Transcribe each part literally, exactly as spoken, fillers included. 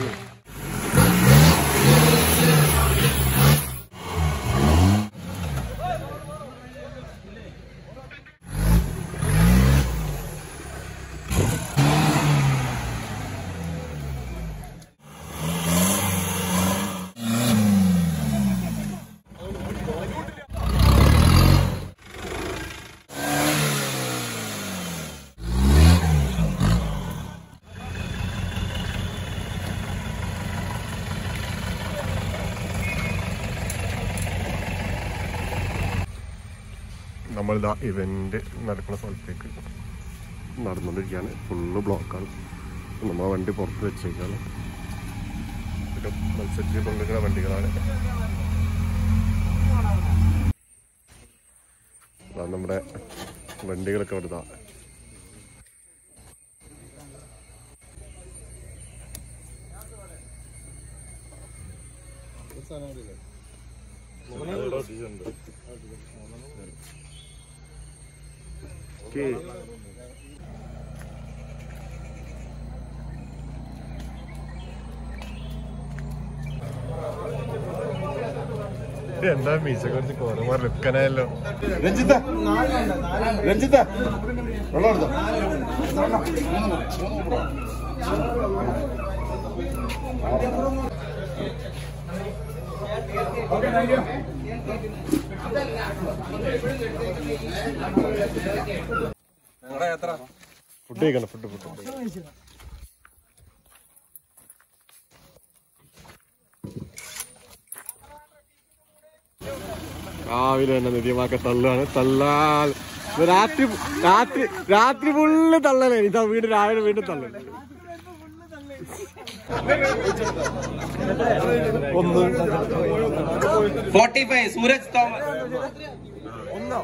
do. നമ്മൾ ഇതാ event നടക്കുന്ന സ്ഥലത്തേക്ക് നടന്നുകൊണ്ടിരിക്കുകയാണ്. ഫുള്ള് ബ്ലോക്കാണ്. നമ്മൾ വണ്ടി പുറത്ത് വെച്ചേക്കാണ്. പിന്നെ മത്സരത്തിൽ കൊണ്ടിരിക്കുന്ന വണ്ടികളാണ്. നമ്മുടെ വണ്ടികളൊക്കെ അവിടെ ഇതാണ്. Okay. എന്താ മീശ കുറച്ച് കോരമാർ വെക്കാനായല്ലോ. രഞ്ജിത്ത രഞ്ജിത്ത വെള്ളം എടുത്തോ. Okay, thank you. ഞങ്ങളുടെ യാത്ര ഫുഡ് കഴിക്കണം. ഫുഡ് ഫുഡ് രാവിലെ തന്നെ നിത്യമാക്കെ തള്ളാണ്. തള്ളാൽ രാത്രി രാത്രി രാത്രി ഫുള്ള് തള്ളലേ. ഇതാ വീണ്ടും രാവിലെ വീണ്ടും തള്ളല്. forty-five സൂരജ് തോമസ് ഒന്നോ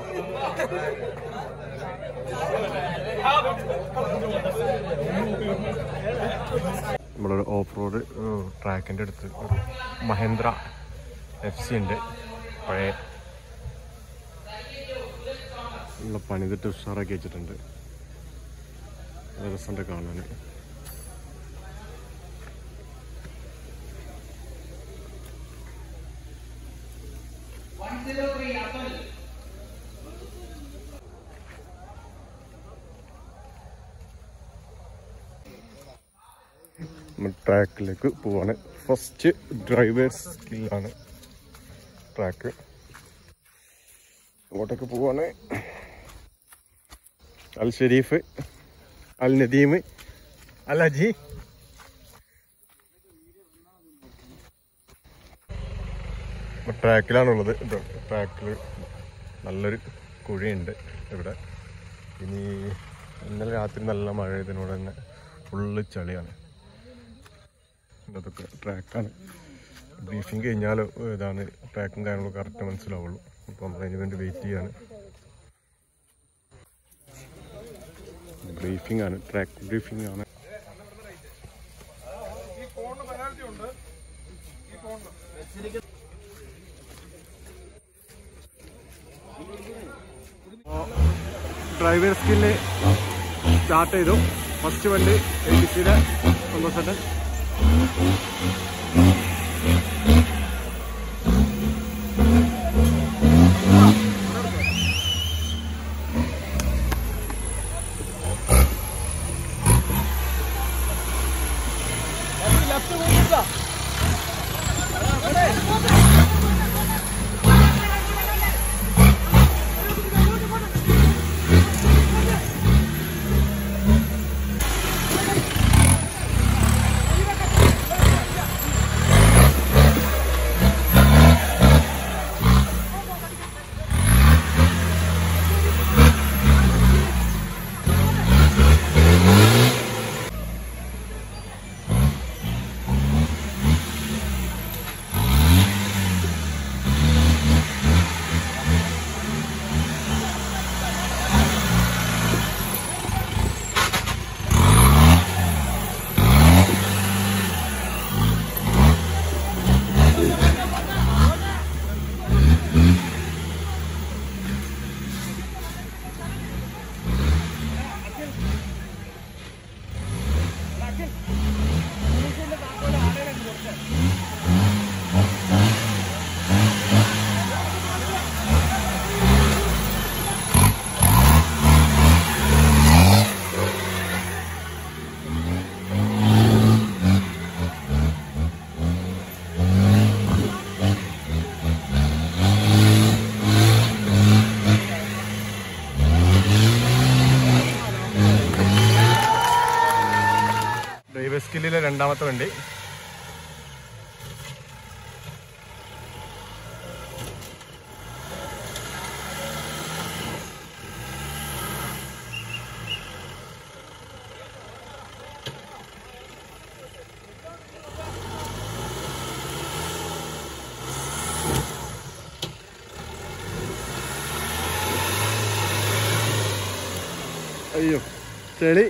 നമ്മളൊരു ഓഫ് റോഡ് ട്രാക്കിൻ്റെ അടുത്ത് ഒരു മഹേന്ദ്ര എഫ് സി ഉണ്ട്. പഴയ ഉള്ള പണിതിട്ട് ഉഷാറാക്കി വെച്ചിട്ടുണ്ട്. രസമുണ്ട് കാണാൻ. ട്രാക്കിലേക്ക് പോവാണ്. ഫസ്റ്റ് ഡ്രൈവേഴ്സ് സ്കില്ലാണ് ട്രാക്ക്. അങ്ങോട്ടൊക്കെ പോവാണ്. അൽ ഷെരീഫ്, അൽ നദീം, അൽ അജി. ട്രാക്കിലാണുള്ളത്. ട്രാക്കിൽ നല്ലൊരു കുഴിയുണ്ട് ഇവിടെ. ഇനി ഇന്നലെ രാത്രി നല്ല മഴ, ഇതിനോട് തന്നെ ഫുള്ള് ചളിയാണ്. അതൊക്കെ ട്രാക്കാണ്. ബ്രീഫിങ് കഴിഞ്ഞാൽ ഇതാണ് ട്രാക്കും കാര്യങ്ങളും കറക്റ്റ് മനസ്സിലാവുള്ളൂ. അപ്പോൾ നമ്മൾ അതിന് വേണ്ടി വെയിറ്റ് ചെയ്യാണ്. ബ്രീഫിംഗ് ആണ്, ട്രാക്ക് ബ്രീഫിംഗ് ആണ്. ഡ്രൈവർ സ്കില്ല് സ്റ്റാർട്ട് ചെയ്തു. ഫസ്റ്റ് വണ്ടി എ ബി സിയുടെ സന്തോഷേട്ടൻ. ദൈവ സ്കില്ലിലെ രണ്ടാമത്തെ വണ്ടി. അയ്യോ ചെളി.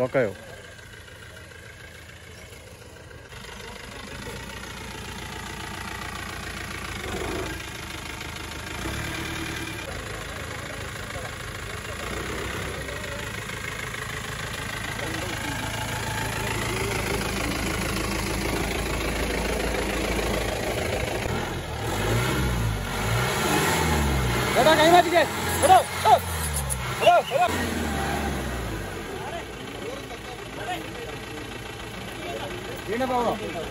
ലോക്കായോ? Hello, hello, hello, hello. என்ன போறோம்? Cámara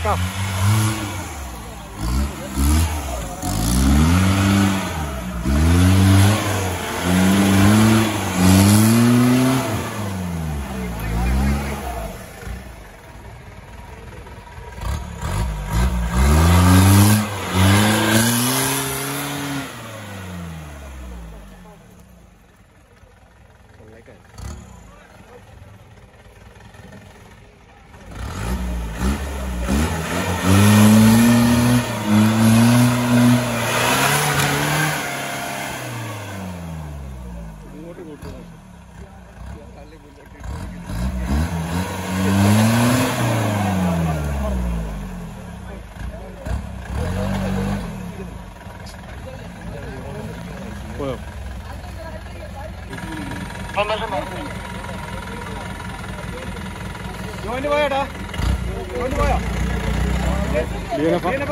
acá. ജോയിന്റ് പോയാടാ, ജോയിന്റ് പോയോ?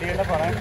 ഡി എൻ എഫ് ആണ്.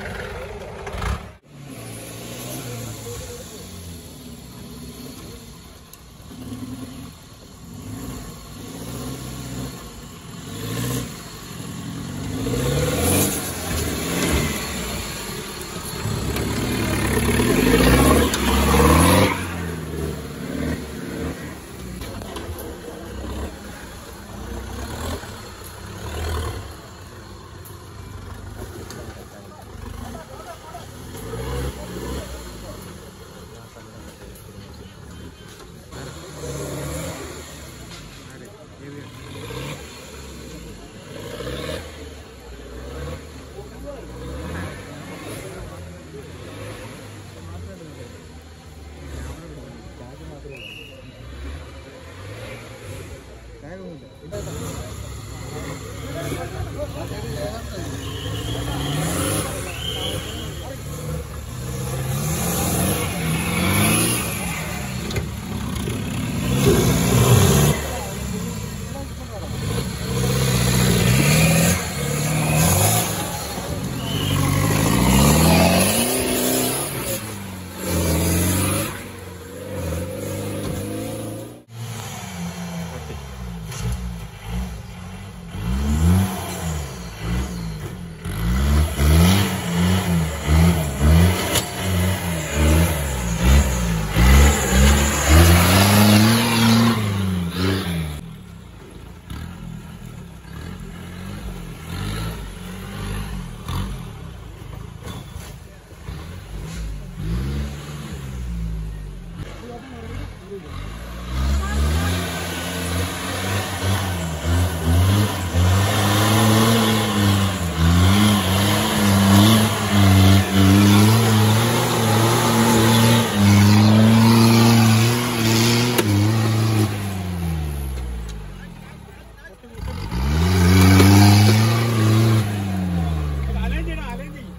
I'm going to go to the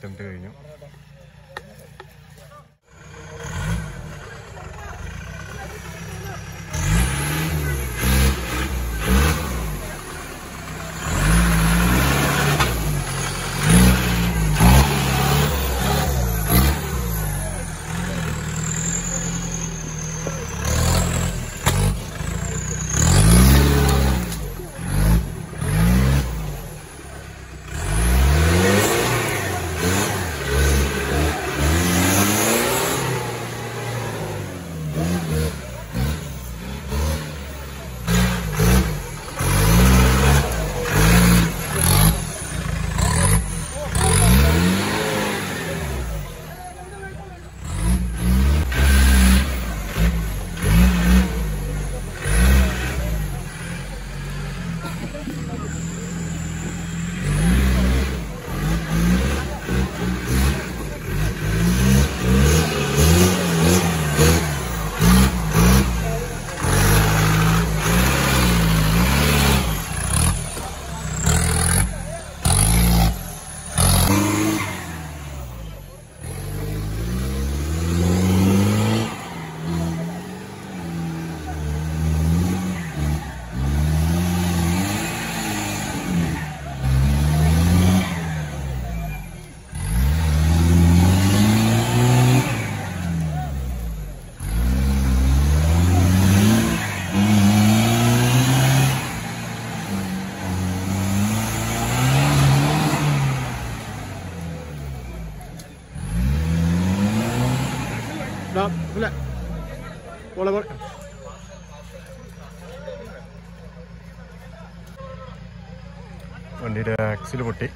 പത്തെട്ട് കഴിഞ്ഞു. വണ്ടിയുടെ ആക്സിൽ പൊട്ടി.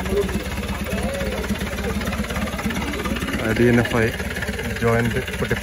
I do enough I joined it, put it.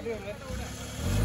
Gracias.